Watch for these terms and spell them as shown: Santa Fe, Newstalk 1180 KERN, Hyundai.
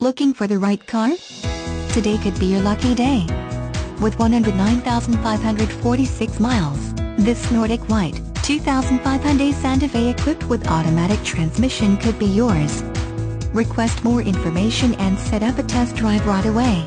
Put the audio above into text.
Looking for the right car? Today could be your lucky day. With 109,546 miles, this Nordic White 2005 Hyundai Santa Fe equipped with automatic transmission could be yours. Request more information and set up a test drive right away.